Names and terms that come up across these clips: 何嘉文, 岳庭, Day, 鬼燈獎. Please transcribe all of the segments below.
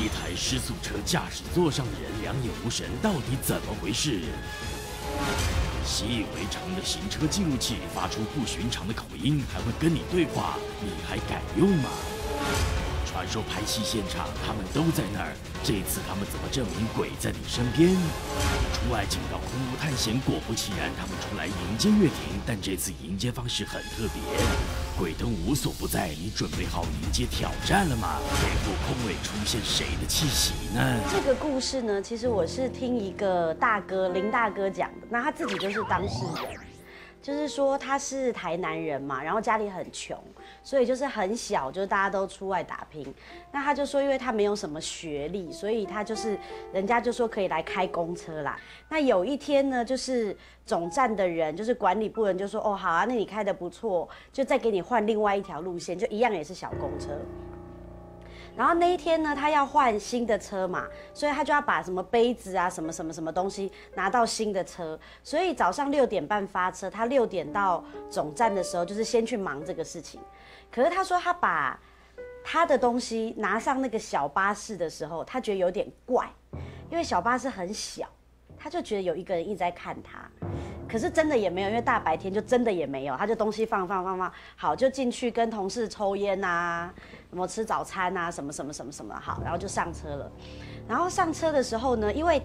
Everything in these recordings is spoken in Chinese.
一台失速车驾驶座上的人两眼无神，到底怎么回事？习以为常的行车记录器发出不寻常的口音，还会跟你对话，你还敢用吗？传说拍戏现场他们都在那儿，这次他们怎么证明鬼在你身边？出外警告空无探险，果不其然，他们出来迎接乐亭，但这次迎接方式很特别。 鬼灯无所不在，你准备好迎接挑战了吗？这副空位出现谁的气息呢？这个故事呢，其实我是听一个大哥林大哥讲的，那他自己就是当事人，就是说他是台南人嘛，然后家里很穷，所以就是很小，就是大家都出外打拼。那他就说，因为他没有什么学历，所以他就是人家就说可以来开公车啦。那有一天呢，就是。 总站的人就是管理部人就说哦好啊，那你开得不错，就再给你换另外一条路线，就一样也是小公车。然后那一天呢，他要换新的车嘛，所以他就要把什么杯子啊、什么什么什么东西拿到新的车。所以早上6点半发车，他6点到总站的时候，就是先去忙这个事情。可是他说他把他的东西拿上那个小巴士的时候，他觉得有点怪，因为小巴士很小。 他就觉得有一个人一直在看他，可是真的也没有，因为大白天就真的也没有。他就东西放，好就进去跟同事抽烟啊，什么吃早餐啊，什么，好，然后就上车了。然后上车的时候呢，因为，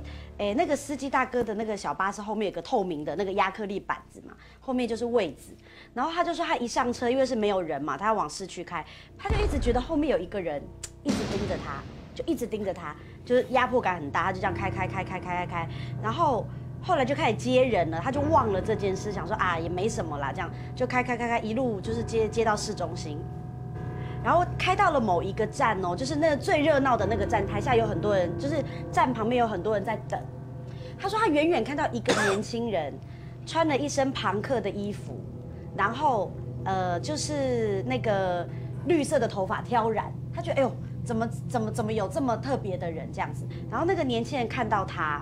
那个司机大哥的那个小巴士后面有个透明的那个亚克力板子嘛，后面就是位置。然后他就说他一上车，因为是没有人嘛，他要往市区开，他就一直觉得后面有一个人一直盯着他。 就一直盯着他，就是压迫感很大，他就这样开，然后后来就开始接人了，他就忘了这件事，想说啊也没什么啦，这样就开，一路就是接到市中心，然后开到了某一个站哦，就是那个最热闹的那个站，台下有很多人，就是站旁边有很多人在等。他说他远远看到一个年轻人，穿了一身朋克的衣服，然后就是那个绿色的头发挑染，他觉得哎呦。 怎么有这么特别的人这样子？然后那个年轻人看到他，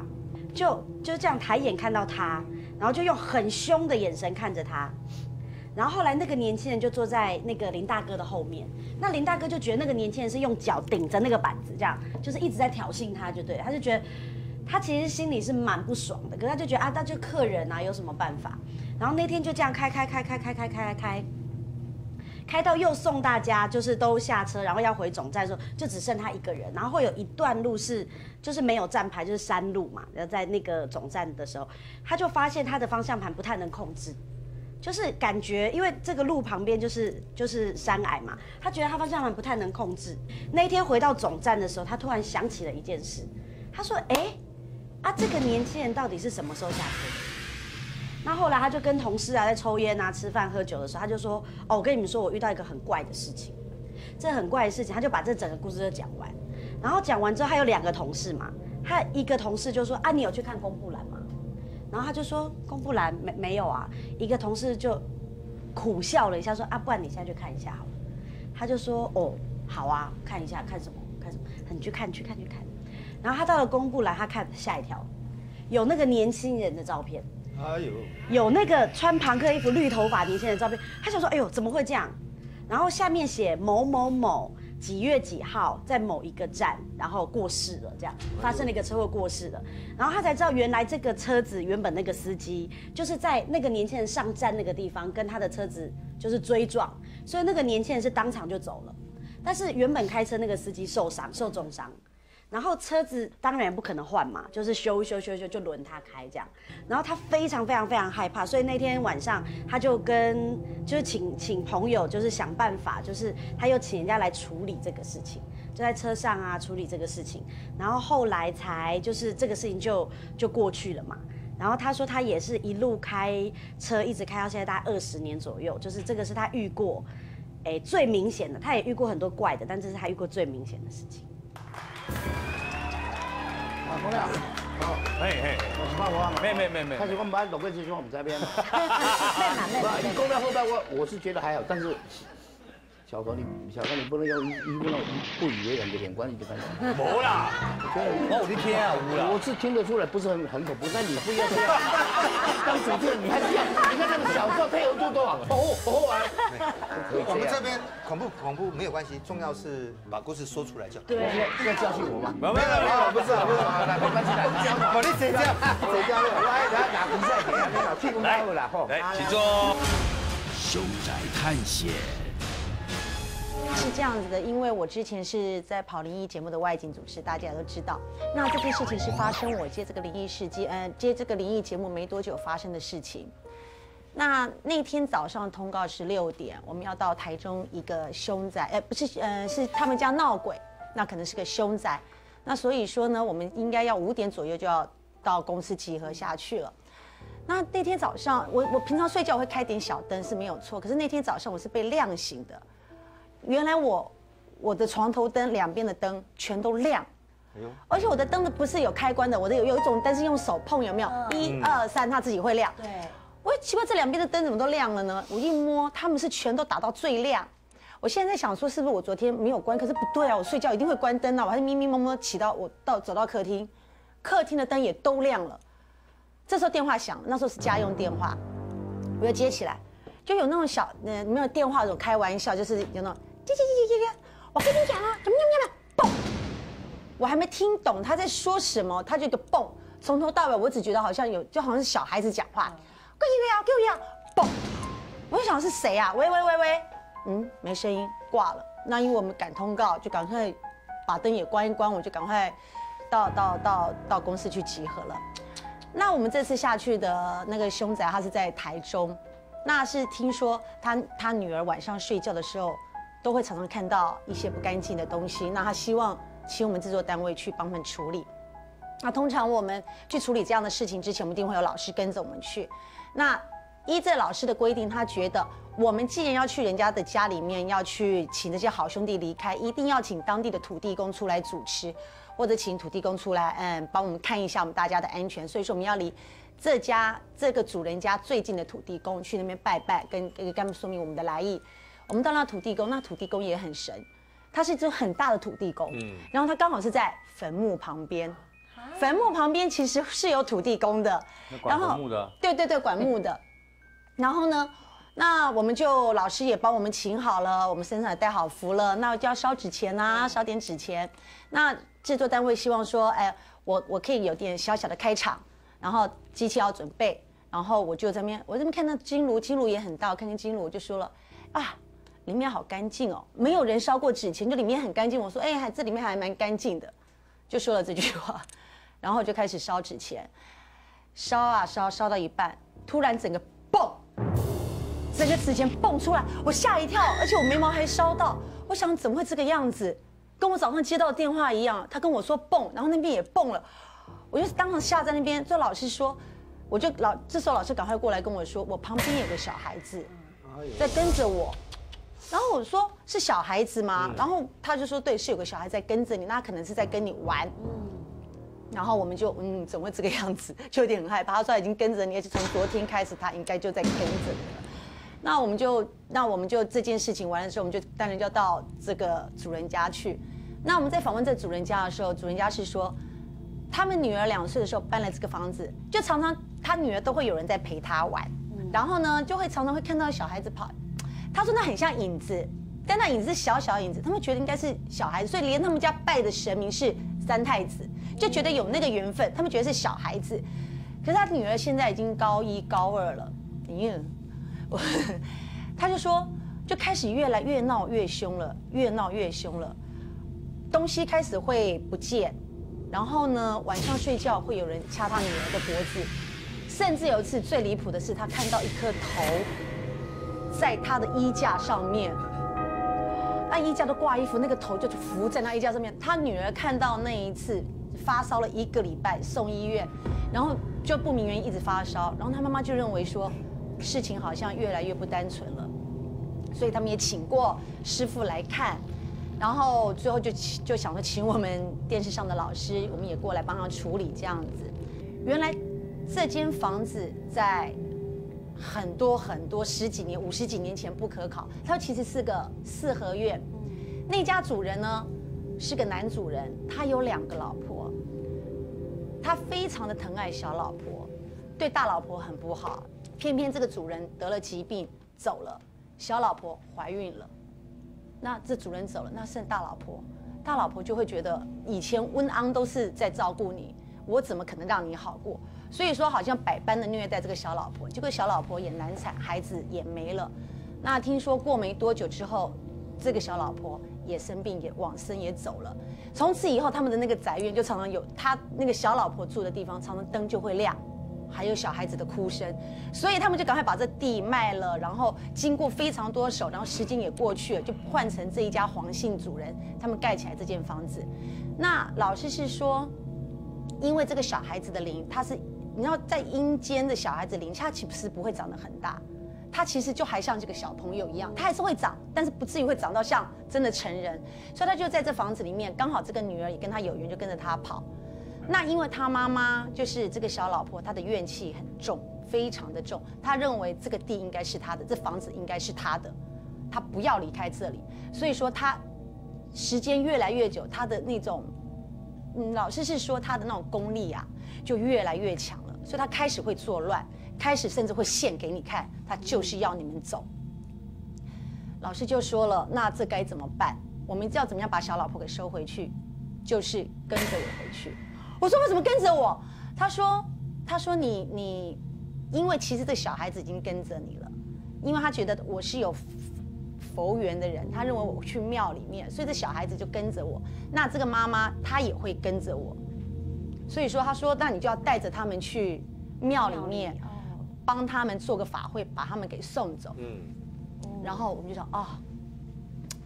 就这样抬眼看到他，然后就用很凶的眼神看着他。然后后来那个年轻人就坐在那个林大哥的后面，那林大哥就觉得那个年轻人是用脚顶着那个板子，这样就是一直在挑衅他，就对了，他就觉得他其实心里是蛮不爽的，可是他就觉得啊，那就客人啊，有什么办法？然后那天就这样开。 开到又送大家，就是都下车，然后要回总站的时候，就只剩他一个人。然后会有一段路是，就是没有站牌，就是山路嘛。然后在那个总站的时候，他就发现他的方向盘不太能控制，就是感觉因为这个路旁边就是山矮嘛，他觉得他方向盘不太能控制。那一天回到总站的时候，他突然想起了一件事，他说：“哎，啊，这个年轻人到底是什么时候下车？” 那后来他就跟同事啊在抽烟啊、吃饭喝酒的时候，他就说：“哦，我跟你们说，我遇到一个很怪的事情，这很怪的事情。”他就把这整个故事都讲完。然后讲完之后，他有两个同事嘛，他一个同事就说：“啊，你有去看公布栏吗？”然后他就说：“公布栏没有啊。”一个同事就苦笑了一下，说：“啊，不然你现在去看一下好了。”他就说：“哦，好啊，看一下，看什么？看什么？你去看。”然后他到了公布栏，他看下一条，有那个年轻人的照片。 哎呦，有那个穿朋克衣服、绿头发年轻人的照片，他想说：“哎呦，怎么会这样？”然后下面写某某某几月几号在某一个站，然后过世了，这样发生了一个车祸过世了。然后他才知道，原来这个车子原本那个司机就是在那个年轻人上站那个地方跟他的车子就是追撞，所以那个年轻人是当场就走了。但是原本开车那个司机受重伤。 然后车子当然不可能换嘛，就是修就轮他开这样。然后他非常害怕，所以那天晚上他就请朋友，就是想办法，就是他又请人家来处理这个事情，就在车上啊处理这个事情。然后后来才就是这个事情就过去了嘛。然后他说他也是一路开车一直开到现在大概20年左右，就是这个是他遇过，最明显的，他也遇过很多怪的，但这是他遇过最明显的事情。 阿公啦，好，我是八婆啊，没。但是我们班董桂志兄我们在那边嘛，妹妹。阿公在后半我是觉得还好，但是小哥，你不能有一不能不语的人的眼光，你就看到。冇啦，我的天啊，無啦！我是听得出来，不是很恐怖，但你不一样。当主持人你还是要，你看那个小哥配合度多好，哦我们这边恐怖没有关系，重要是把故事说出来就好。对，要教训我吗？没有，不是，来，没关系的，我你谁这样，来拿比赛给你老屁股来了吼，来，起坐，凶宅探险。 是这样子的，因为我之前是在跑灵异节目的外景主持，大家也都知道。那这件事情是发生我接这个灵异事件，接这个灵异节目没多久发生的事情。那天早上通告是6点，我们要到台中一个凶宅，是他们家闹鬼，那可能是个凶宅。那所以说呢，我们应该要5点左右就要到公司集合下去了。 那天早上，我平常睡觉我会开点小灯是没有错，可是那天早上我是被亮醒的。原来我的床头灯两边的灯全都亮，而且我的灯不是有开关的，我的有一种灯是用手碰，有没有？1、2、3，它自己会亮。对，我奇怪这两边的灯怎么都亮了呢？我一摸，它们是全都打到最亮。我现在在想说是不是我昨天没有关？可是不对啊，我睡觉一定会关灯啊，我还是迷迷蒙蒙起到走到客厅，客厅的灯也都亮了。 这时候电话响，那时候是家用电话，我就接起来，就有那种小没有电话那种开玩笑，就是有那种叽叽叽，我跟你讲啊，怎么样蹦，我还没听懂他在说什么，他就一个蹦，从头到尾我只觉得好像有，就好像是小孩子讲话，给我蹦，我就想是谁啊？喂，没声音，挂了。那因为我们赶通告，就赶快把灯也关一关，我就赶快到公司去集合了。 那我们这次下去的那个凶宅，他是在台中，那是听说他女儿晚上睡觉的时候，都会常常看到一些不干净的东西。那他希望请我们制作单位去帮他们处理。那通常我们去处理这样的事情之前，我们一定会有老师跟着我们去。那依这老师的规定，他觉得我们既然要去人家的家里面，要去请这些好兄弟离开，一定要请当地的土地公出来主持。 或者请土地公出来，帮我们看一下我们大家的安全。所以说我们要离这个主人家最近的土地公去那边拜拜，跟他们说明我们的来意。我们到那土地公，那土地公也很神，他是一只很大的土地公，然后他刚好是在坟墓旁边，坟墓旁边其实是有土地公的，然后管墓的，对，管墓的。然后呢，那我们就老师也帮我们请好了，我们身上也带好符了，那就要烧纸钱啊，烧点纸钱，那。 制作单位希望说，哎，我可以有点小小的开场，然后机器要准备，然后我就在那边，我这边看到金炉也很大，我看见金炉我就说了，啊，里面好干净哦，没有人烧过纸钱，就里面很干净。我说，哎，这里面还蛮干净的，就说了这句话，然后就开始烧纸钱，烧啊烧，烧到一半，突然整个蹦，整个纸钱蹦出来，我吓一跳，而且我眉毛还烧到，我想怎么会这个样子？ 跟我早上接到电话一样，他跟我说蹦，然后那边也蹦了，我就当场吓在那边。就老师说，这时候老师赶快过来跟我说，我旁边有个小孩子在跟着我，然后我说是小孩子吗？然后他就说对，是有个小孩在跟着你，那可能是在跟你玩。然后我们就怎么会这个样子？就有点很害怕。他说他已经跟着你，而且从昨天开始他应该就在跟着你了。 那我们就这件事情完了之后，我们就当然就要到这个主人家去。那我们在访问这主人家的时候，主人家是说，他们女儿2岁的时候搬来这个房子，就常常他女儿都会有人在陪她玩，然后呢就会常常会看到小孩子跑。他说那很像影子，但那影子是小小影子，他们觉得应该是小孩子，所以连他们家拜的神明是三太子，就觉得有那个缘分，他们觉得是小孩子。可是他女儿现在已经高1、高2了，他就说，就开始越来越闹越凶了，东西开始会不见，然后呢，晚上睡觉会有人掐他女儿的脖子，甚至有一次最离谱的是，他看到一颗头在他的衣架上面，那衣架都挂衣服，那个头就浮在那衣架上面。他女儿看到那一次发烧了1个礼拜，送医院，然后就不明原因一直发烧，然后他妈妈就认为说。 事情好像越来越不单纯了，所以他们也请过师傅来看，然后最后就想着请我们电视上的老师，我们也过来帮他处理这样子。原来这间房子在很多很多十几年、50几年前不可考。它其实是个四合院，那家主人呢是个男主人，他有2个老婆，他非常的疼爱小老婆，对大老婆很不好。偏偏这个主人得了疾病走了，小老婆怀孕了，那这主人走了，那剩大老婆，大老婆就会觉得以前温安都是在照顾你，我怎么可能让你好过？所以说，好像百般的虐待这个小老婆，结果小老婆也难产，孩子也没了。那听说过没多久之后，这个小老婆也生病，也往生，也走了。从此以后，他们的那个宅院就常常有他那个小老婆住的地方，常常灯就会亮，还有小孩子的哭声，所以他们就赶快把这地卖了。然后经过非常多手，然后时间也过去了，就换成这一家黄姓主人他们盖起来这间房子。那老师是说，因为这个小孩子的灵，他是。 你要在阴间的小孩子灵，他岂不是不会长得很大？他其实就还像这个小朋友一样，他还是会长，但是不至于会长到像真的成人。所以他就在这房子里面，刚好这个女儿也跟他有缘，就跟着他跑。那因为他妈妈就是这个小老婆，她的怨气很重，非常的重。她认为这个地应该是她的，这房子应该是她的，她不要离开这里。所以说她时间越来越久，她的那种，老师是说她的那种功力啊，就越来越强。 所以他开始会作乱，开始甚至会献给你看，他就是要你们走。老师就说了，那这该怎么办？我们要怎么样把小老婆给收回去？就是跟着我回去。我说为什么跟着我？他说你，因为其实这小孩子已经跟着你了，因为他觉得我是有佛缘的人，他认为我去庙里面，所以这小孩子就跟着我。那这个妈妈她也会跟着我。 所以说，他说，那你就要带着他们去庙里面，帮他们做个法会，把他们给送走。然后我们就说，哦，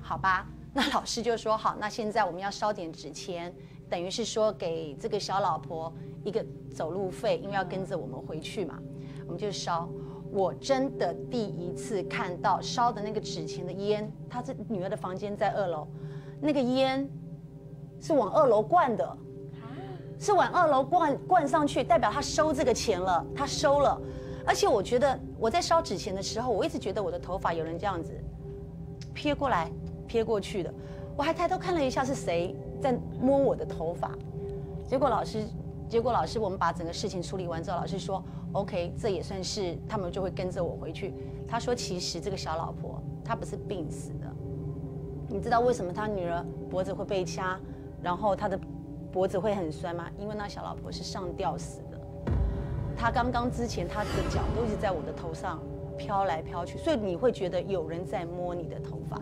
好吧。那老师就说，好，那现在我们要烧点纸钱，等于是说给这个小老婆一个走路费，因为要跟着我们回去嘛。我们就烧。我真的第一次看到烧的那个纸钱的烟，她这女儿的房间在2楼，那个烟是往2楼灌的。 是往2楼灌上去，代表他收这个钱了，他收了。而且我觉得我在烧纸钱的时候，我一直觉得我的头发有人这样子撇过来、撇过去的。我还抬头看了一下是谁在摸我的头发。结果老师，我们把整个事情处理完之后，老师说 OK， 这也算是他们就会跟着我回去。他说其实这个小老婆她不是病死的，你知道为什么她女儿脖子会被掐，然后她的。 脖子会很酸吗？因为那小老婆是上吊死的，她刚刚之前她的脚都一直在我的头上飘来飘去，所以你会觉得有人在摸你的头发。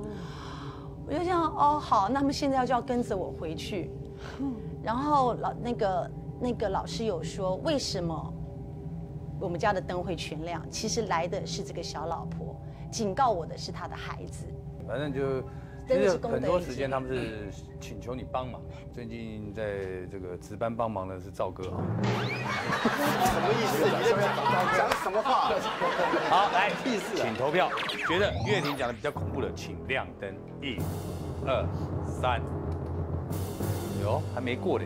我就想，哦，好，那么现在就要跟着我回去。然后那个老师有说，为什么我们家的灯会全亮？其实来的是这个小老婆，警告我的是她的孩子。反正就。 其实很多时间他们是请求你帮忙。最近在这个值班帮忙的是赵哥啊。什么意思？你讲什么话？好，来，意思，请投票。觉得岳婷讲的比较恐怖的，请亮灯。1、2、3。有，还没过的。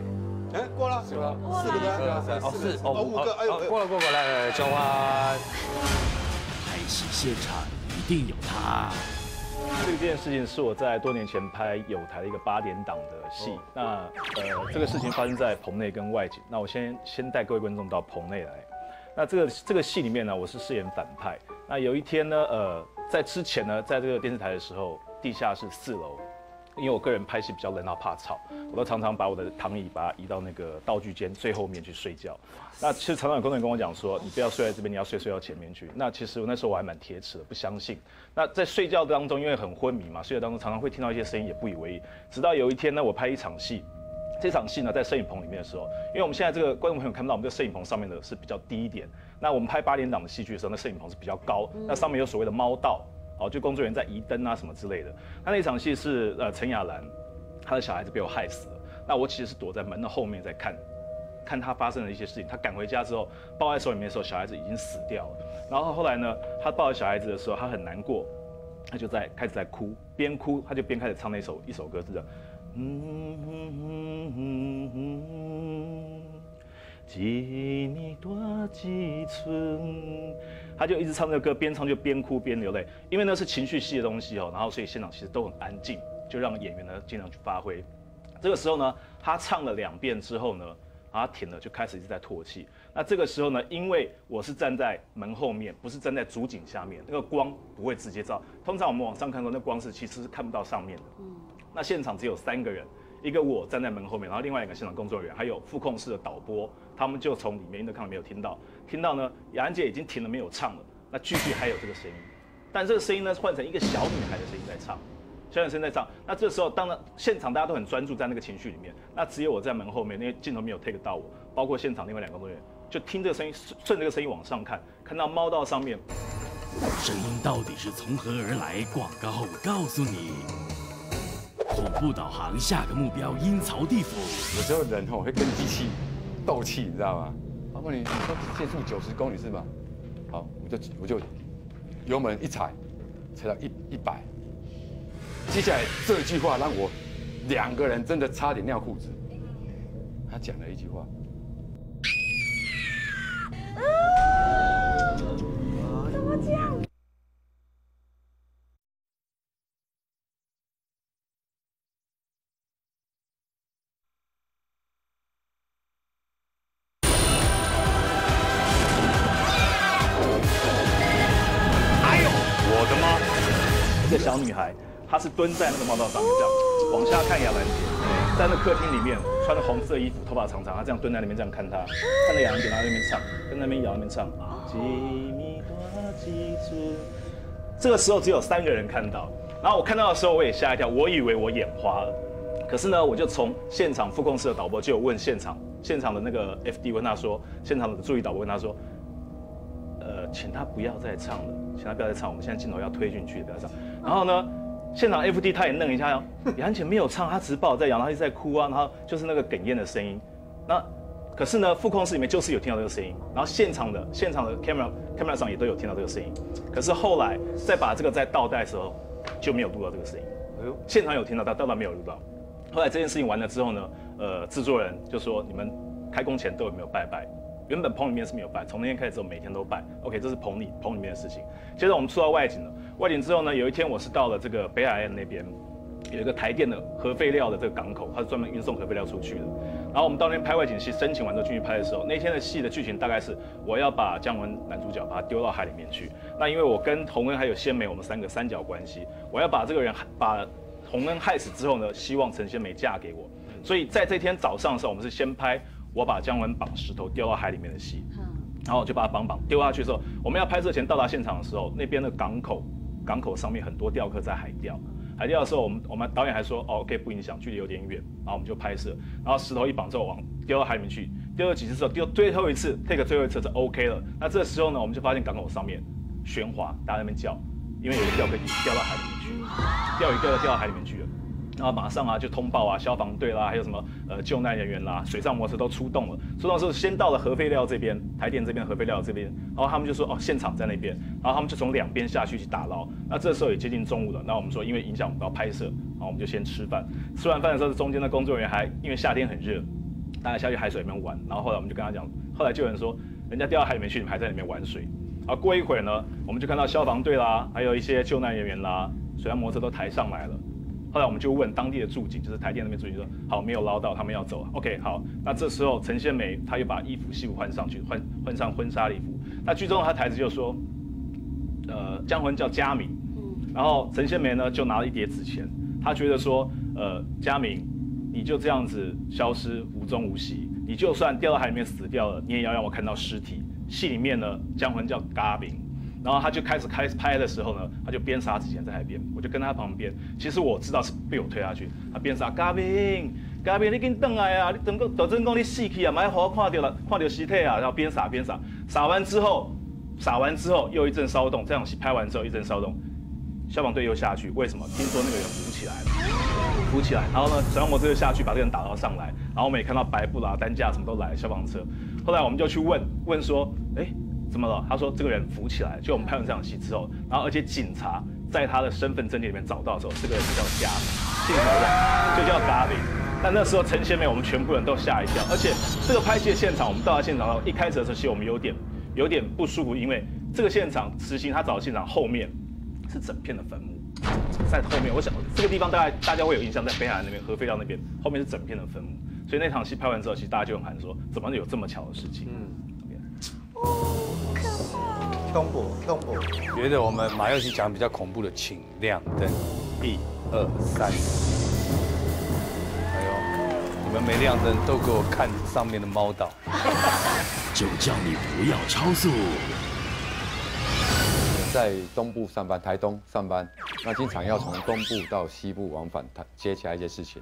哎，过了，过了，4个灯，哦，4，5个，哎呦，过了，过了，来，交换。拍戏现场一定有他。 这件事情是我在多年前拍友台的一个8点档的戏。那这个事情发生在棚内跟外景。那我先带各位观众到棚内来。那这个戏里面呢，我是饰演反派。那有一天呢，在之前呢，在这个电视台的时候，地下室4楼，因为我个人拍戏比较冷，然后怕吵，我都常常把我的躺椅把它移到那个道具间最后面去睡觉。那其实常常有工作人员跟我讲说，你不要睡在这边，你要睡到前面去。那其实我那时候我还蛮铁齿的，不相信。 那在睡觉当中，因为很昏迷嘛，睡觉当中常常会听到一些声音，也不以为意。直到有一天呢，我拍一场戏，这场戏呢在摄影棚里面的时候，因为我们现在这个观众朋友看不到，我们这摄影棚上面的是比较低一点。那我们拍8点档的戏剧的时候，那摄影棚是比较高，那上面有所谓的猫道，哦，就工作人员在移灯啊什么之类的。那场戏是陈雅兰，她的小孩子被我害死了。那我其实是躲在门的后面在看她发生的一些事情。她赶回家之后，抱在手里面的时候，小孩子已经死掉了。 然后后来呢，他抱着小孩子的时候，他很难过，他就开始在哭，边哭他就边开始唱那一首歌，是这样，一年多几春，他就一直唱这个歌，边唱就边哭边流泪，因为那是情绪系的东西哦。然后所以现场其实都很安静，就让演员呢尽量去发挥。这个时候呢，他唱了2遍之后呢，然后停了，就开始一直在唾弃。那这个时候呢，因为我是站在门后面，不是站在主景下面，那个光不会直接照。通常我们往上看过，那光是其实是看不到上面的。那现场只有3个人。 一个我站在门后面，然后另外一个现场工作人员，还有副控室的导播，他们就从里面，因为看没有听到，听到呢，雅安姐已经停了，没有唱了，那继续还有这个声音，但这个声音呢换成一个小女孩的声音在唱，小女生在唱，那这时候当然现场大家都很专注在那个情绪里面，那只有我在门后面，因为镜头没有 take 到我，包括现场另外2个工作人员，就听这个声音，顺着这个声音往上看，看到猫到上面，声音到底是从何而来？广告告诉你。 恐怖导航，下个目标阴曹地府。有时候人吼会跟机器斗气，你知道吗？包括你说限速90公里是吧？好，我就油门一踩，踩到100。接下来这句话让我2个人真的差点尿裤子。他讲了一句话。啊！怎么这样？ 小女孩，她是蹲在那个猫道上面，这样往下看雅兰姐，在那客厅里面，穿着红色衣服，头发长长，她这样蹲在那边这样看她，看着雅兰姐，然后在那边唱，跟那边摇那边唱。这个时候只有3个人看到，然后我看到的时候我也吓一跳，我以为我眼花了，可是呢，我就从现场副控室的导播就有问现场的那个 FD 问他说，现场的助理导播问他说。 请他不要再唱了，请他不要再唱。我们现在镜头要推进去，不要唱。然后呢，现场 FD 他也愣一下哟，雅安姐没有唱，她只抱在摇，她一直在哭啊，然后就是那个哽咽的声音。那可是呢，副控室里面就是有听到这个声音，然后现场的 camera 上也都有听到这个声音。可是后来再把这个在倒带的时候就没有录到这个声音。哎呦，现场有听到，但倒带没有录到。后来这件事情完了之后呢，制作人就说你们开工前都有没有拜拜？ 原本棚里面是没有拜，从那天开始之后每天都拜。OK， 这是棚里面的事情。接着我们出到外景了，外景之后呢，有一天我是到了这个北海岸那边，有一个台电的核废料的这个港口，它是专门运送核废料出去的。然后我们到那边拍外景戏，申请完之后进去拍的时候，那天的戏的剧情大概是我要把姜文男主角把他丢到海里面去。那因为我跟洪恩还有仙美我们3个三角关系，我要把这个人把洪恩害死之后呢，希望陈仙美嫁给我。所以在这天早上的时候，我们是先拍。 我把姜文绑石头丢到海里面的戏，然后我就把它绑丢下去的时候，我们要拍摄前到达现场的时候，那边的港口上面很多钓客在海钓的时候，我们导演还说哦，可以不影响，距离有点远，然后我们就拍摄，然后石头一绑之后往丢到海里面去，丢了几次之后，丢最后一次 take 最后一次是 OK 了，那这时候呢，我们就发现港口上面喧哗，大家在那边叫，因为有个钓客已经掉到海里面去了，钓鱼掉到海里面去了。 然后马上啊就通报啊消防队啦，还有什么救难人员啦，水上摩托车都出动了。出动之后先到了核废料这边，台电这边核废料这边，然后他们就说哦现场在那边，然后他们就从2边下去去打捞。那这时候也接近中午了，那我们说因为影响我们到拍摄，然后我们就先吃饭。吃完饭的时候，中间的工作人员还因为夏天很热，大家下去海水里面玩。然后后来我们就跟他讲，后来就有人说人家掉到海里面去，你们还在里面玩水。然后过一会儿呢，我们就看到消防队啦，还有一些救难人员啦，水上摩托车都抬上来了。 后来我们就问当地的驻警，就是台电那边驻警说，好没有捞到，他们要走了。OK， 好，那这时候陈仙梅她又把衣服西服换上去，换上婚纱礼服。那剧中她台词就说，姜文叫佳明，然后陈仙梅呢就拿了1叠纸钱，她觉得说，佳明，你就这样子消失无踪无息，你就算掉到海里面死掉了，你也要让我看到尸体。戏里面呢，姜文叫嘎明。 然后他就开始拍的时候呢，他就边撒纸钱在海边，我就跟他旁边。其实我知道是被我推下去，他边撒嘉宾，你紧回来啊！你等个，等阵讲你死去啊，咪好好看到了，看到尸体啊，然后边撒，撒完之后又一阵骚动，这场戏拍完之后一阵骚动，消防队又下去，为什么？听说那个人浮起来了，浮起来，然后呢，水上摩托车下去把这个人打捞上来，然后我们也看到白布啦、担架什么都来，消防车。后来我们就去问说，哎。 怎么了？他说这个人浮起来，就我们拍完这场戏之后，然后而且警察在他的身份证件里面找到的时候，这个人就叫嘉，姓什么？就叫嘉玲。但那时候陈贤美，我们全部人都吓一跳。而且这个拍戏的现场，我们到达现场后，一开始的时候，其实我们有点不舒服，因为这个现场实行他找的现场后面是整片的坟墓，在后面，我想这个地方大家会有印象，在北海岸那边、合肥道那边，后面是整片的坟墓。所以那场戏拍完之后，其实大家就很喊说，怎么有这么巧的事情？动捕，觉得我们马佑熙讲比较恐怖的，请亮灯，1、2、3。哎呦，你们没亮灯都给我看上面的猫岛，就叫你不要超速。在东部上班，台东上班，那经常要从东部到西部往返，接起来一些事情。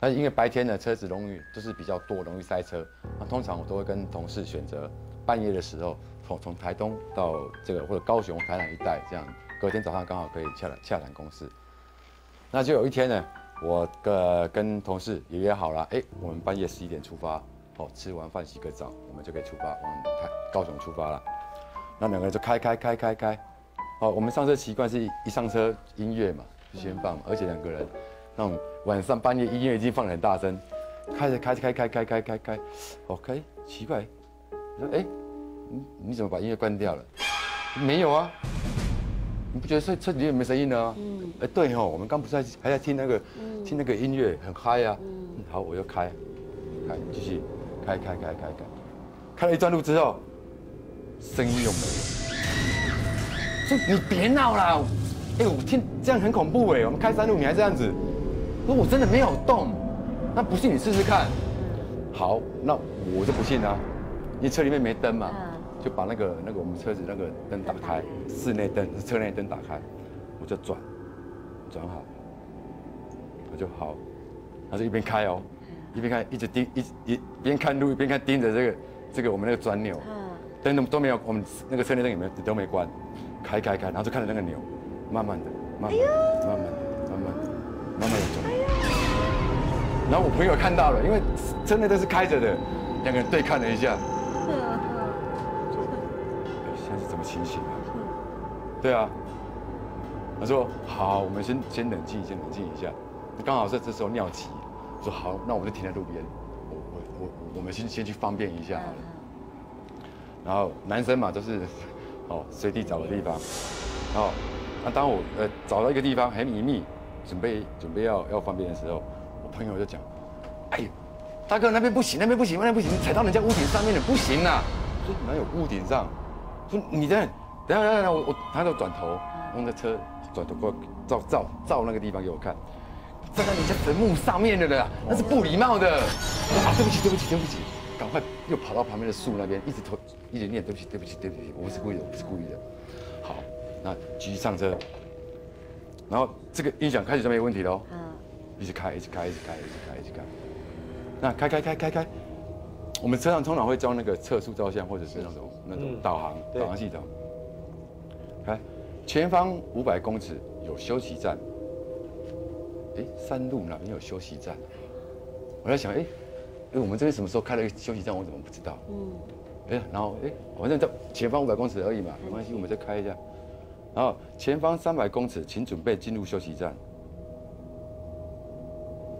但是因为白天的车子容易就是比较多，容易塞车，那通常我都会跟同事选择半夜的时候。 从台东到这个或者高雄、台南一带，这样隔天早上刚好可以洽谈公司。那就有一天呢，我跟同事也约好了，哎，我们半夜11点出发，哦，吃完饭洗个澡，我们就可以出发往高雄出发了。那两个人就开，哦，我们上车习惯是一上车音乐嘛就先放，而且两个人那种晚上半夜音乐已经放得很大声，开，OK， 奇怪，我说哎。 你怎么把音乐关掉了？没有啊，你不觉得车里面没声音呢？嗯，哎，对吼，我们刚不是还在听那个音乐，很嗨啊。嗯，好，我又开，继续开，开了一段路之后，声音又没了。说你别闹啦，哎，我听这样很恐怖哎，我们开山路你还这样子，说我真的没有动，那不信你试试看。好，那我就不信啊，因为车里面没灯嘛。 就把那个我们车子那个灯打开，室内灯、车内灯打开，我就转好，我就好，他就一边开哦，一边开，一直盯一边看路一边看盯着这个我们那个转钮，灯都没有，我们那个车内灯也没都没关，开，然后就看着那个钮，慢慢的转，然后我朋友看到了，因为车内灯是开着的，两个人对看了一下。 清醒啊，对啊。他说好，我们先冷静，一下。刚好这时候尿急，我说好，那我们就停在路边，我们先去方便一下好了。然后男生嘛，就是哦随地找个地方。然后那当我找到一个地方很隐秘，准备要方便的时候，我朋友就讲，哎呦，大哥那边不行，你踩到人家屋顶上面了，不行啊！我说哪有屋顶上？ 说你等下，他就转头，用那车转头过来照那个地方给我看，站在人家坟墓上面的了，那是不礼貌的。啊，对不起，赶快又跑到旁边的树那边，一直念对不起，我不是故意的。好，那继续上车，然后这个音响开始就没问题喽。嗯，一直开。那开。 我们车上通常会装那个测速照相，或者是那种导航系统。看，前方500公尺有休息站。哎，山路哪边有休息站？我在想，哎，我们这边什么时候开了一个休息站？我怎么不知道？嗯。哎，然后反正在前方500公尺而已嘛，没关系，我们再开一下。然后前方300公尺，请准备进入休息站。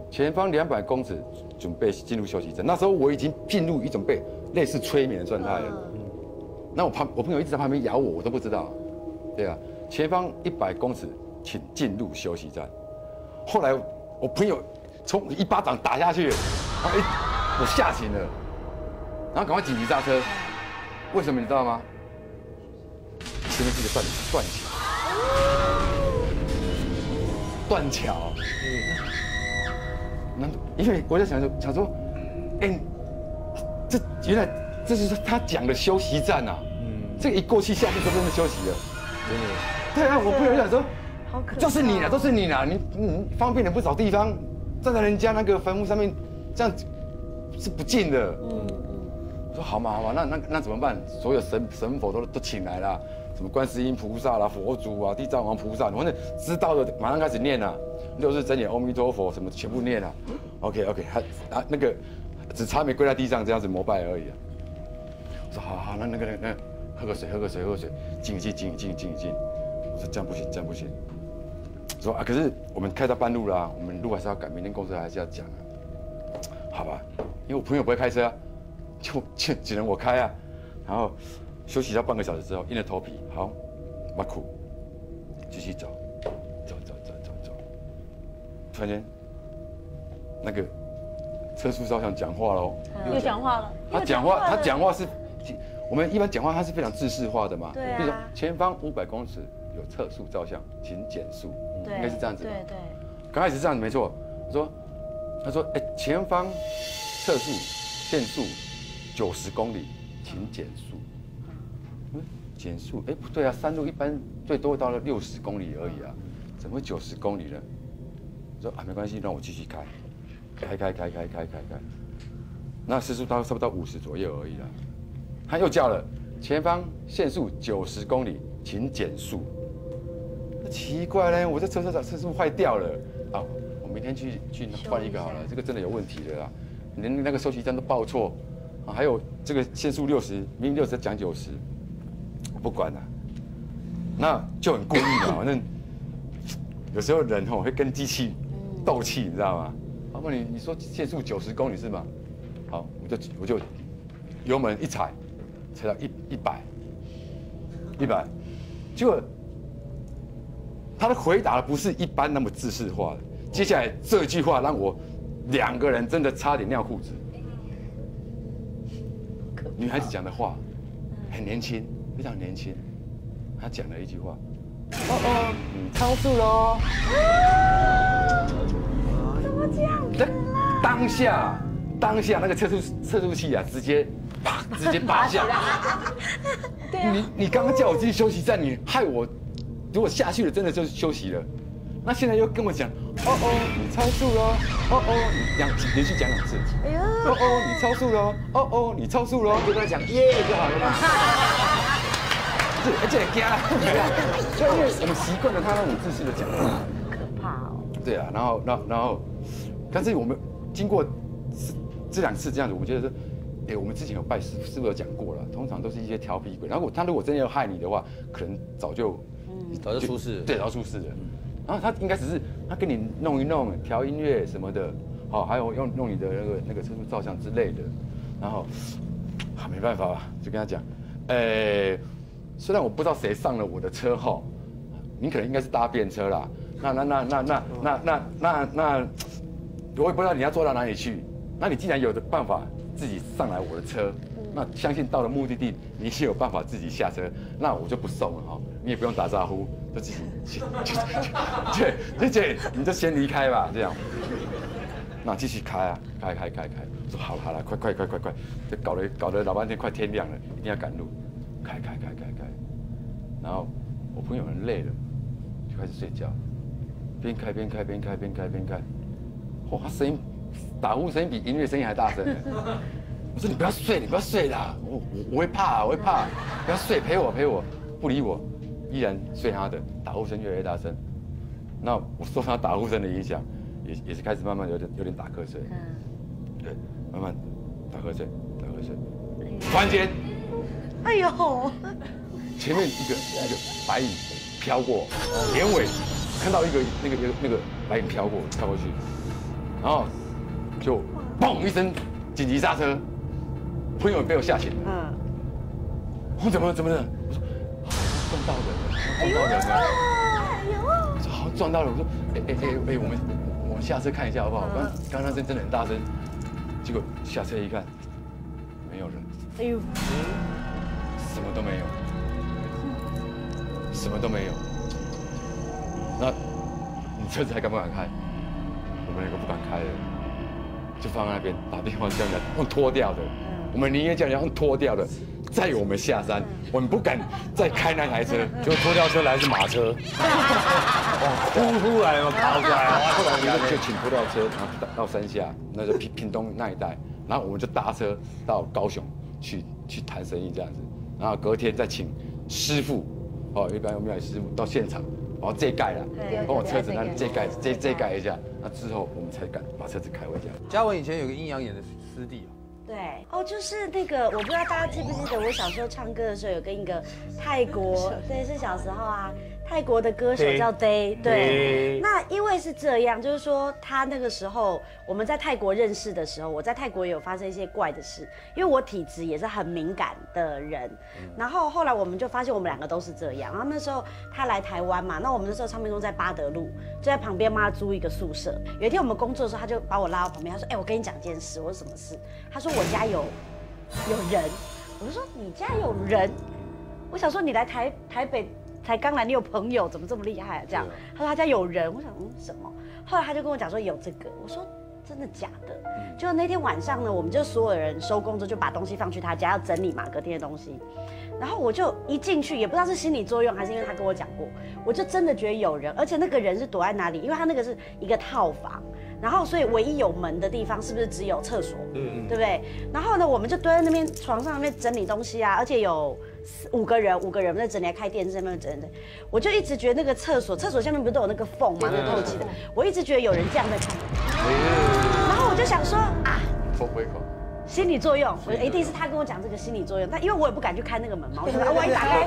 前方200公尺。 准备进入休息站，那时候我已经进入一种被类似催眠的状态了。那我朋友一直在旁边咬我，我都不知道。对啊，前方100公尺，请进入休息站。后来我朋友从一巴掌打下去，我吓醒了，然后赶快紧急刹车。为什么你知道吗？前面是一个断桥。因为我在想说，哎，原来这就是他讲的休息站啊。嗯，这一过去，下面就真的休息了。真的。对啊，我朋友想说，好可，就是你啦，你方便的不找地方，站在人家那个坟墓上面，这样是不敬的。嗯我说好嘛，那怎么办？所有神佛都请来了，什么观世音菩萨啦、佛祖啊、地藏王菩萨，反正知道的马上开始念啦。 6字真言、阿弥陀佛什么全部念啊 ，OK， 他那个只差没跪在地上这样子膜拜而已啊。我说好，那喝个水，静一静。我说这样不行。说啊，可是我们开到半路啦，我们路还是要赶，明天公司还是要讲啊。好吧，因为我朋友不会开车、啊，就只能我开啊。然后休息到半个小时之后，硬着头皮，好，马苦，继续走，走。突然间，那个车速照相讲话喽，又讲话了。他讲话是，我们一般讲话他是非常制式化的嘛。对啊。比如说前方500公尺有测速照相，请减速，应该是这样子。对对。刚开始这样子没错，我说。 他说：“哎，前方测速限速90公里，请减速。减速？哎，不对啊，山路一般最多到了60公里而已啊，怎么会90公里呢？”我说：“啊，没关系，让我继续开，开。那时速大概差不多50左右而已啦。”他又叫了：“前方限速90公里，请减速。”那奇怪嘞，我这车速坏掉了啊！ 明天去换一个好了，这个真的有问题的啦，连那个收集站都报错，啊，还有这个限速60，明明60讲90，我不管了，那就很故意嘛，反正有时候人吼会跟机器斗气，你知道吗？啊，不你说限速90公里是吗？好，我就油门一踩，踩到100，结果他的回答不是一般那么制式化的。 接下来这句话让我两个人真的差点尿裤子。女孩子讲的话很年轻，非常年轻。她讲了一句话：“哦哦，超速喽！”怎么这样子？当下那个测速器啊，直接拔下。对啊。你刚刚叫我进休息站，你害我，如果下去了，真的就休息了。那现在又跟我讲。 哦哦，你超速了！哦哦，你连续讲2次。哎呦！哦哦，你超速了！哦哦，你超速了！就跟他讲耶就好了嘛。是，而且很假，对，因为我们习惯了他那种自私的讲法。可怕哦。对啊，然后，但是我们经过这2次这样子，我觉得是，哎，我们之前有拜师傅有讲过了，通常都是一些调皮鬼。然后他如果真的要害你的话，可能早就出事。对，早就出事了。 然后他应该只是他跟你弄一弄，调音乐什么的，好，还有用弄你的那个车速照相之类的，然后，啊，没办法吧，就跟他讲，虽然我不知道谁上了我的车后，你可能应该是搭便车啦，那，我也不知道你要坐到哪里去，那你既然有的办法自己上来我的车，那相信到了目的地你也有办法自己下车，那我就不送了哈，你也不用打招呼。 自己，对，姐，你就先离开吧，这样。那继续开啊，开。说好了好了，快，这搞了老半天，快天亮了，一定要赶路，开。然后我朋友很累了，就开始睡觉，边开。哇，他声音打呼声音比音乐声音还大声。我说你不要睡，你不要睡啦，我会怕，不要睡，陪我，不理我。 依然睡他的打呼声越来越大声，那我受他打呼声的影响，也是开始慢慢有点打瞌睡，对，慢慢打瞌睡，突然间，哎呦，前面一个白影飘过，眼尾看到那个白影飘过去，然后就嘣一声紧急刹车，朋友被我吓醒了，我怎么了？ 撞到人了！我说好撞到了！我说哎，我们下车看一下好不好？刚那声真的很大声，结果下车一看，没有人。哎呦，什么都没有。那你车子还敢不敢开？我们2个不敢开了，就放在那边打电话叫人家用拖掉的。我们宁愿叫人家用拖掉的。 载我们下山，我们不敢再开那台车，就拖吊车来是马车，呼来嘛，跑过来，后来我们就请拖吊车，然后到山下，那就屏东那一带，然后我们就搭车到高雄去谈生意这样子，然后隔天再请师傅，哦，一般有没有师傅到现场，然后遮盖了，帮我车子那里遮盖一下，那之后我们才敢把车子开回家。嘉文以前有个阴阳眼的师弟哦。 对，哦，就是那个，我不知道大家记不记得，我小时候唱歌的时候有跟一个泰国，对，是小时候啊，泰国的歌手叫 Day， 对。那因为是这样，就是说他那个时候我们在泰国认识的时候，我在泰国也有发生一些怪的事，因为我体质也是很敏感的人。然后后来我们就发现我们两个都是这样。然后那时候他来台湾嘛，那我们那时候唱片公司在八德路，就在旁边帮他租一个宿舍。有一天我们工作的时候，他就把我拉到旁边，他说：“哎，我跟你讲件事。”我说：“什么事？”他说：“我家有人。”我就说：“你家有人？”我想说你来台北。 才刚来，你有朋友怎么这么厉害啊？这样，他说他家有人，我想什么？后来他就跟我讲说有这个，我说真的假的？就那天晚上呢，我们就所有人收工之后就把东西放去他家，要整理嘛隔天的东西。然后我就一进去，也不知道是心理作用还是因为他跟我讲过，我就真的觉得有人，而且那个人是躲在哪里？因为他那个是一个套房。 然后，所以唯一有门的地方是不是只有厕所？嗯，对不对？然后呢，我们就蹲在那边床上那边整理东西啊，而且有五个人在整理，开电视在那边整理。我就一直觉得那个厕所下面不是都有那个缝嘛，那透气的。我一直觉得有人这样在看，然后我就想说啊，缝回口。 心理作用，我一定是他跟我讲这个心理作用，但因为我也不敢去开那个门嘛，我就万一打开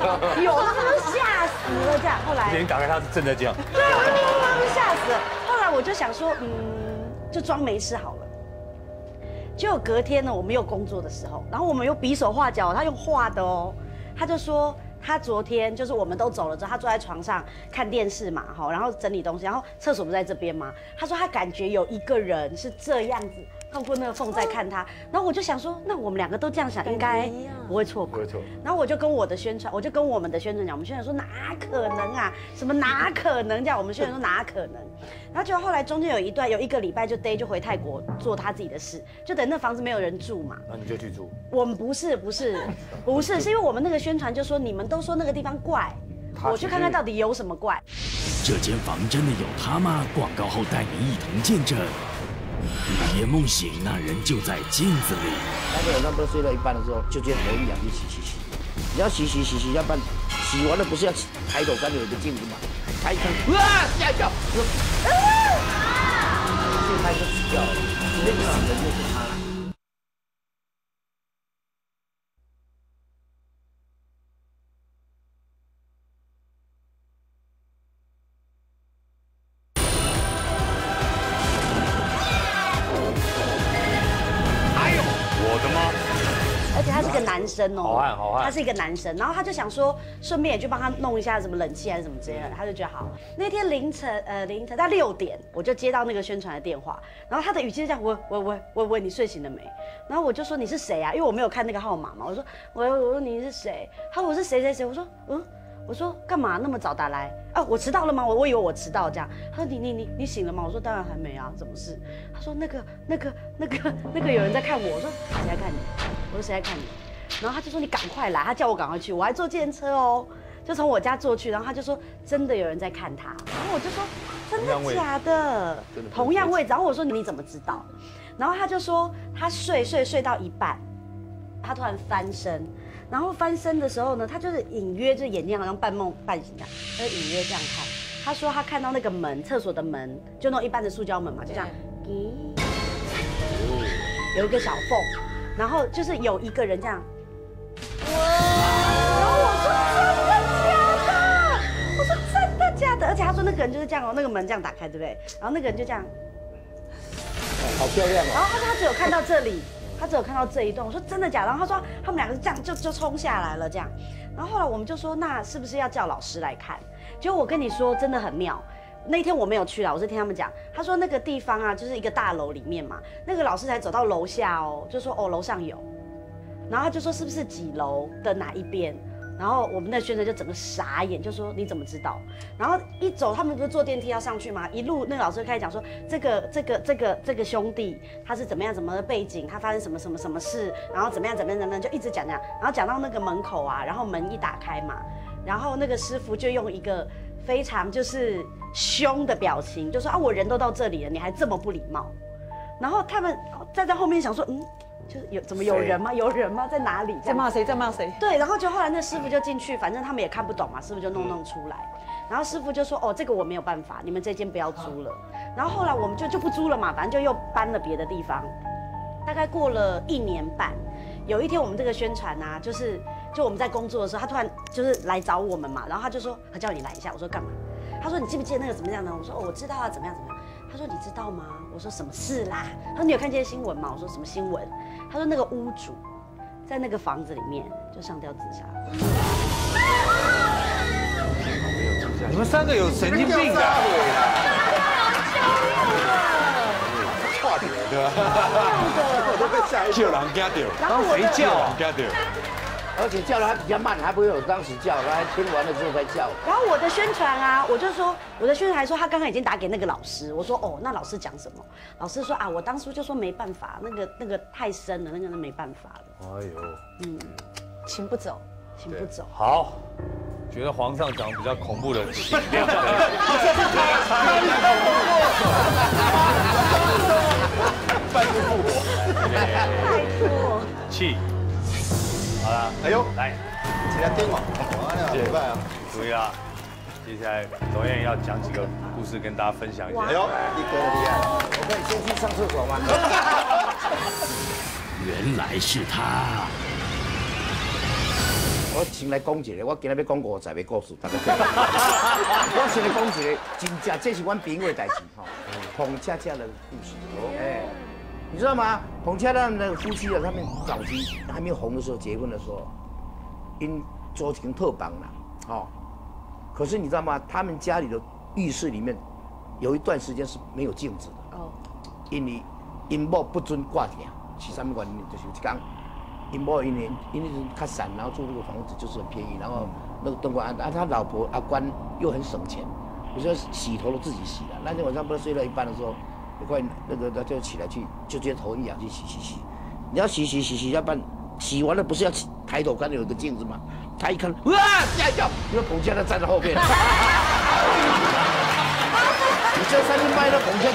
有，那他就吓死了这样。后来你打开他正在这样，对，我就吓死了。后来我就想说，就装没事好了。结果隔天呢，我们又工作的时候，然后我们又比手画脚，他用画的哦，他就说。 他昨天就是我们都走了之后，他坐在床上看电视嘛，哈，然后整理东西，然后厕所不在这边嘛。他说他感觉有一个人是这样子透过那个缝在看他，然后我就想说，那我们两个都这样想，应该不会错过。不会错。然后我就跟我们的宣传讲，我们宣传说哪可能啊，什么哪可能这样，我们宣传说哪可能。然后就后来中间有一段有一个礼拜，就 Day 就回泰国做他自己的事，就等那房子没有人住嘛。那你就去住。我们不是，是因为我们那个宣传就说你们。 都说那个地方怪，我去看看到底有什么怪。这间房真的有他吗？广告后带你一同见证。午夜梦醒，那人就在镜子里。大概晚上都睡到一半的时候，就觉得头一痒，就洗。你要洗，要不然洗完了不是要抬头看有个镜子嘛？抬一看，哇，吓一跳，就拍就死掉了。那个人就是他。 男生哦，好汉，他是一个男生，然后他就想说，顺便也去帮他弄一下什么冷气还是什么之类的，他就觉得好。那天凌晨到6点，我就接到那个宣传的电话，然后他的语气是这样，喂，你睡醒了没？然后我就说你是谁啊？因为我没有看那个号码嘛，我说我说你是谁？他说我是谁，我说我说干嘛那么早打来？啊，我迟到了吗？我以为我迟到这样。他说你醒了吗？我说当然还没啊，怎么事？他说那个有人在看我，我说谁在看你？我说谁在看你？ 然后他就说你赶快来，他叫我赶快去，我还坐计程车哦，就从我家坐去。然后他就说真的有人在看他，然后我就说真的假的？同样位置。然后我说你怎么知道？然后他就说他睡到一半，他突然翻身，然后翻身的时候呢，他就是隐约就眼睛好像半梦半醒的，他就隐约这样看。他说他看到那个门，厕所的门就那种一般的塑胶门嘛，就这样，有一个小缝，然后就是有一个人这样。 然后我说真的假的，而且他说那个人就是这样哦，那个门这样打开，对不对？然后那个人就这样，好漂亮哦。然后他说他只有看到这里，他只有看到这一段。我说真的假的？然后他说他们两个这样就冲下来了这样。然后后来我们就说那是不是要叫老师来看？结果我跟你说真的很妙。 那天我没有去啦，我是听他们讲，他说那个地方啊，就是一个大楼里面嘛，那个老师才走到楼下哦，就说哦楼上有，然后他就说是不是几楼的哪一边，然后我们的宣传就整个傻眼，就说你怎么知道？然后一走，他们不是坐电梯要上去吗？一路那个老师就开始讲说这个兄弟他是怎么样怎么的背景，他发生什么事，然后怎么样，就一直讲，然后讲到那个门口啊，然后门一打开嘛，然后那个师傅就用一个。 非常就是凶的表情，就说啊，我人都到这里了，你还这么不礼貌。然后他们站在后面想说，就是有人吗？在哪里？在骂谁？对，然后就后来那师傅就进去，反正他们也看不懂嘛，师傅就弄出来。然后师傅就说，哦，这个我没有办法，你们这间不要租了。然后后来我们就不租了嘛，反正就又搬了别的地方。大概过了1年半，有一天我们这个宣传啊，就是。就我们在工作的时候，他突然就是来找我们嘛，然后他就说他叫你来一下，我说干嘛？他说你记不记得那个怎么样呢？我说哦我知道啊，怎么样怎么样。 他说：“你知道吗？”我说：“什么事啦？”他说：“你有看见新闻吗？”我说：“什么新闻？”他说：“那个屋主在那个房子里面就上吊自杀。”你们三个有神经病啊！差点的，我都被吓一跳，狼家掉，当谁叫啊？而且叫的还比较慢，还不用我当时叫，他还听完了之后再叫。然后我的宣传啊，我就说我的宣传还说他刚刚已经打给那个老师，我说哦，那老师讲什么？老师说啊，我当初就说没办法，那个太深了，那个没办法了。哎呦，嗯，请不走，请不走。好，觉得皇上讲比较恐怖的，请不要讲。半路复活，拜托。气。 好啦，哎呦，来，请他听我，谢谢，啊，注意啦，接下来导演要讲几个故事跟大家分享一下。哎呦，一哥厉害，我可以先去上厕所吗？原来是他。我先来讲一个，我今日要讲50个故事，大家听。我先来讲一个，真正这是阮朋友的代志吼，彭恰恰的故事。哎。 你知道吗？彭恰他们的夫妻啊，他们早期还没有红的时候，结婚的时候，因做成特榜啦，哦。可是你知道吗？他们家里的浴室里面，有一段时间是没有镜子的。哦。因某不准挂掉，是什么原因？就是有一天，因为较散，然后住那个房子就是很便宜，然后那个灯光暗的，啊，他老婆阿关又很省钱，有时候洗头都自己洗的。那天晚上不是睡到一半的时候。 很快，那个他就起来去，就直接头一仰去洗，你要洗，要不然洗完了不是要抬头看有个镜子吗？他一看，哇，吓一跳，因为彭家他站在后面。你这三天拍到彭家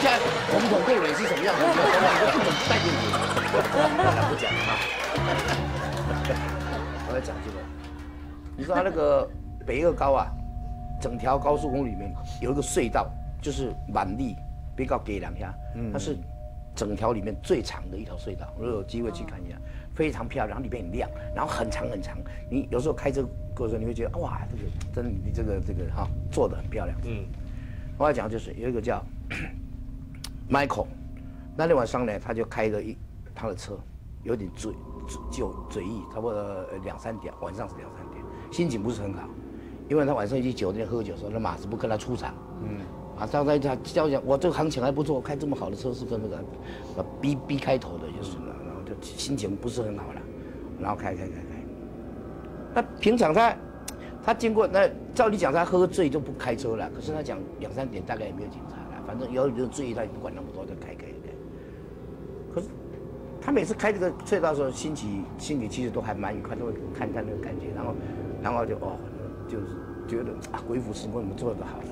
瞳孔对脸是什么样子？带进去，我不讲了啊。我要讲这个，你知道那个北二高啊，整条高速公路里面有一个隧道，就是满地。 比较给两下，它是整条里面最长的一条隧道。如果有机会去看一下，非常漂亮，里面很亮，然后很长很长。你有时候开车过的时候，你会觉得哇，这个真的，你这个哈做得很漂亮。嗯，我要讲就是有一个叫 Michael， 那天晚上呢，他就开着他的车，有点醉意，差不多2、3点，晚上是2、3点，心情不是很好，因为他晚上去酒店喝酒的时候，那马子不跟他出场。嗯。 啊，他在讲，我这个行情还不错，开这么好的车是跟那个 B 开头的就是了，然后就心情不是很好了，然后开。那平常他经过那照理讲他喝醉就不开车了，可是他讲2、3点大概也没有警察了，反正有人醉他也不管那么多就开。可是他每次开这个隧道的时候，心里其实都还蛮愉快，都会看他那个感觉，然后就哦，就是觉得啊鬼斧神工我们做得好了。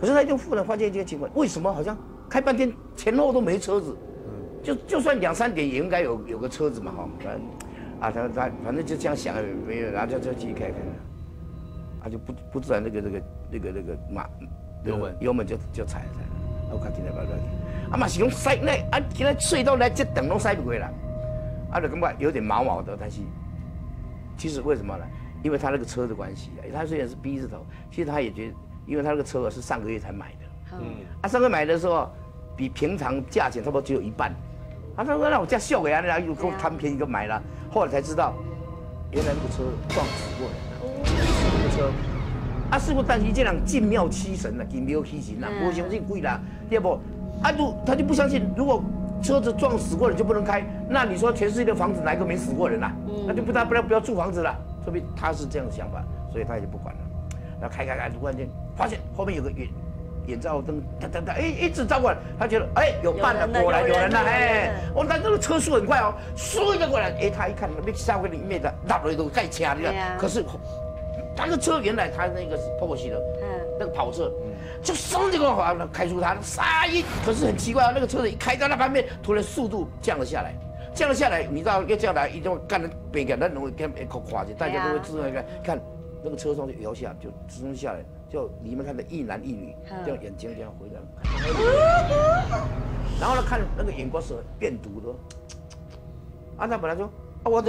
可是他就忽然发现这个情况，为什么好像开半天前后都没车子？就算2、3点也应该有个车子嘛哈。啊，他反正就这样想，没有，然后就继续开。他就不知道那个马油门就踩。我看今天不要紧，啊嘛是用塞那啊，今天隧道来这等都塞不回来，啊就感觉有点毛的，但是其实为什么呢？因为他那个车的关系啊，他虽然是 B 字头，其实他也觉得。 因为他那个车是上个月才买的，嗯，啊，上个月买的时候比平常价钱差不多只有一半，啊，他说让我这样笑给他，然后又给我贪便宜就买了，后来才知道，原来那个车撞死过人，那个车，啊，事故但是这人进庙欺神了，进庙欺神了，不相信鬼啦，对不？啊，他就不相信，如果车子撞死过人就不能开，那你说全世界的房子哪个没死过人啊？那就不要住房子了，说明他是这样的想法，所以他也不管了，然后开，突然间。 发现后面有个眼罩灯，哒，一直照过来，他觉得哎有伴了，果然有人了，哎，我但这个车速很快哦，嗖一下过来，哎，他一看那下个里面的大腿都盖掐了，可是他那个车原来他那个是 Porsche 的，那个跑车，就嗖就给我好像开除他，杀一，可是很奇怪啊，那个车子一开到那旁边，突然速度降了下来。 降了下来，你知道要降来一定会干得别个，那容易跟一口垮去，大家都会自然看那个车窗就摇下，就自然下来。 就你们看的一男一女，这样眼睛这样回来，然后呢看那个眼光是变毒的，啊，他本来说我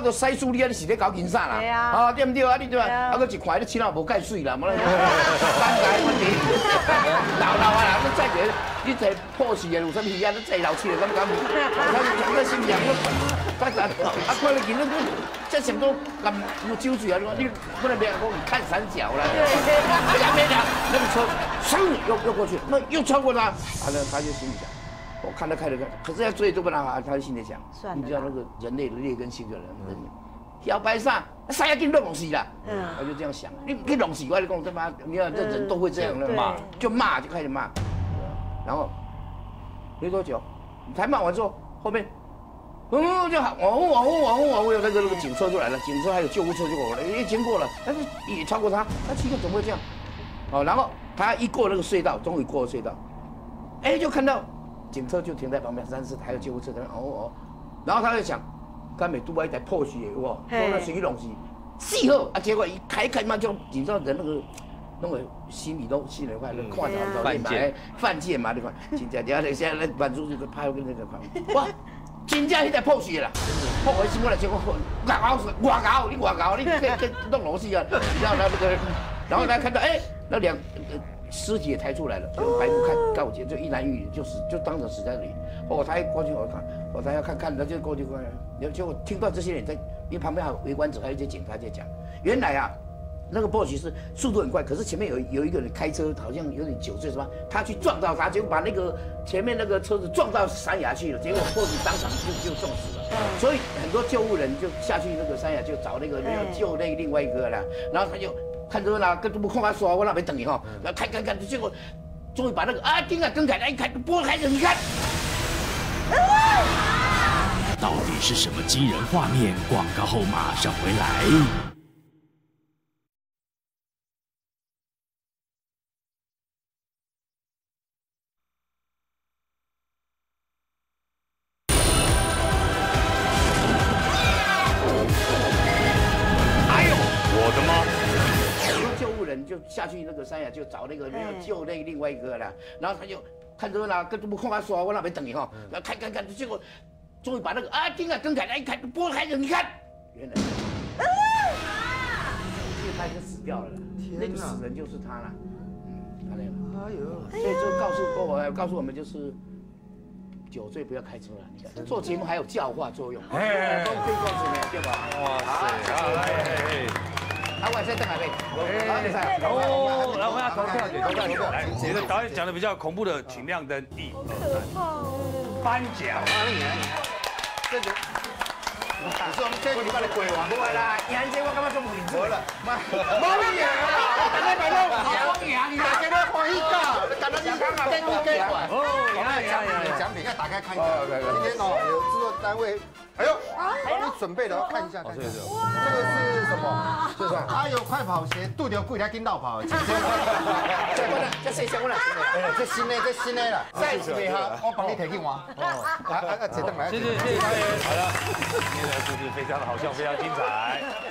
都使输你啊！你是咧搞金山啦？啊，对唔对啊？你对嘛？啊，佫一看你起码无介水啦，无啦，尴尬问题。老啊啦，你再个，你再破事业有啥物啊？你再老气了，敢？咱心凉了，发展啊！看你今日你这什么咁有酒醉啊？你不能别人讲你看三角啦。对，两边两，那个车嗖又过去，那又超过他，他就心里想。 我看他开了，可是要追都不让他，他心里想，你知道那个人类的劣根性的人，小白上啥也给弄死了，我就这样想，你给弄死，我就讲他妈，你看这人都会这样的嘛，就骂就开始骂，然后没多久，才骂完之后，后面，就喊我，有那个警车就来了，警车还有救护车就过来，也经过了，但是也超过他，他奇怪怎么会这样？哦，然后他一过那个隧道，终于过了隧道，哎，就看到。 警车就停在旁边，但是还有救护车在那哦，然后他就想，刚美杜拜一台破雪哦，做那水龙西，气候啊，结果一开开嘛就，你知道人那个心里都心里快乐，看到都你买犯贱嘛，你看，真正了现在满足这个拍跟那个拍，哇，真正一台破雪啦，破回去我来结果，我搞你跟弄螺丝啊，然后那个，然后他看到哎那两。 尸体也抬出来了，用白布看告解，就一男一女，就当场死在那里。哦，他一过去我看，哦，他要看，他就过去过来。然后结果听到这些人在，因为旁边还有围观者，还有一些警察在讲，原来啊，那个 boss 是速度很快，可是前面有一个人开车，好像有点酒醉什么，他去撞到他，结果把那个前面那个车子撞到山崖去了，结果 boss 当场就中死了。所以很多救护人就下去那个山崖就找那个救那另外一个了，然后他就。 看热闹，跟都不看我耍，我哪没等你哈？然后看，结果终于把那个啊，钉啊，跟开来一看，拨开你看，到底是什么惊人画面？广告后马上回来。 下去那个山崖就找那个没有救那另外一个了，然后他就看热闹，跟都不看我耍，我哪没等你哈？然后看，结果终于把那个啊钉啊跟开来一看，拨开了，你看，原来，他已经死掉了，那个死人就是他了，看到没有？哎呦，所以就告诉我们就是。 酒醉不要开车了，你看做节目还有教化作用，哎，都可以做什么，对吧？哇塞，啊，我先等下呗，哦，来，我要投票，投票，来，你的导演讲的比较恐怖的，请亮灯，1、2、3，颁奖，这个，你说我们这个礼拜的鬼王，不会啦，杨姐我刚刚就不灵活了，毛病啊，大家摆弄，好光阳，大家都欢喜个，你看到健康啊，健康。 奖品要打开看一下。今天哦，有制作单位，哎呦，帮你准备的，看一下，看一下。这个是什么？就是阿友快跑鞋，杜流贵来跟到跑。这谁先过来？这新的了。再准备哈，我帮你提去换。来，这等来。谢谢，好了，今天的故事非常的好笑，非常精彩。